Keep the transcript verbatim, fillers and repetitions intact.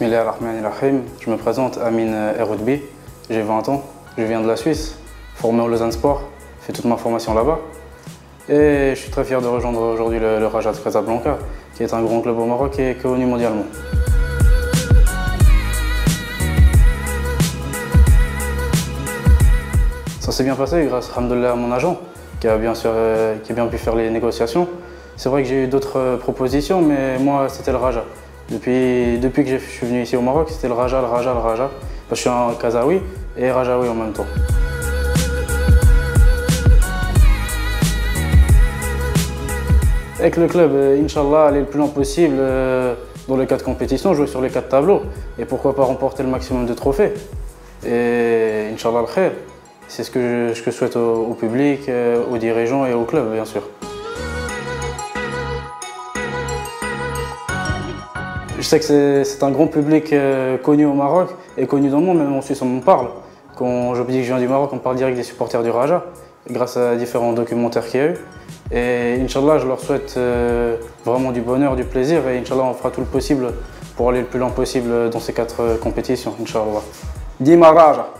Bismillah ar-Rahman ar-Rahim. Je me présente, Amine Eroudbi. J'ai vingt ans. Je viens de la Suisse, formé au Lausanne Sport. J'ai fait toute ma formation là-bas. Et je suis très fier de rejoindre aujourd'hui le, le Raja Club Athletic, qui est un grand club au Maroc et connu mondialement. Ça s'est bien passé grâce alhamdoulilah, à mon agent, qui a bien sûr, euh, qui a bien pu faire les négociations. C'est vrai que j'ai eu d'autres propositions, mais moi c'était le Raja. Depuis, depuis que je suis venu ici au Maroc, c'était le Raja, le Raja, le Raja. Parce que je suis un Kazaoui et Rajaoui en même temps. Avec le club, Inch'Allah, aller le plus loin possible dans les quatre compétitions, jouer sur les quatre tableaux et pourquoi pas remporter le maximum de trophées. Et Inch'Allah, le khair, c'est ce que je souhaite au public, aux dirigeants et au club, bien sûr. Je sais que c'est un grand public connu au Maroc et connu dans le monde, même en Suisse on m'en parle. Quand je dis que je viens du Maroc, on parle direct des supporters du Raja, grâce à différents documentaires qu'il y a eu. Et Inch'Allah, je leur souhaite vraiment du bonheur, du plaisir et Inch'Allah, on fera tout le possible pour aller le plus loin possible dans ces quatre compétitions, Inch'Allah. Dima Raja.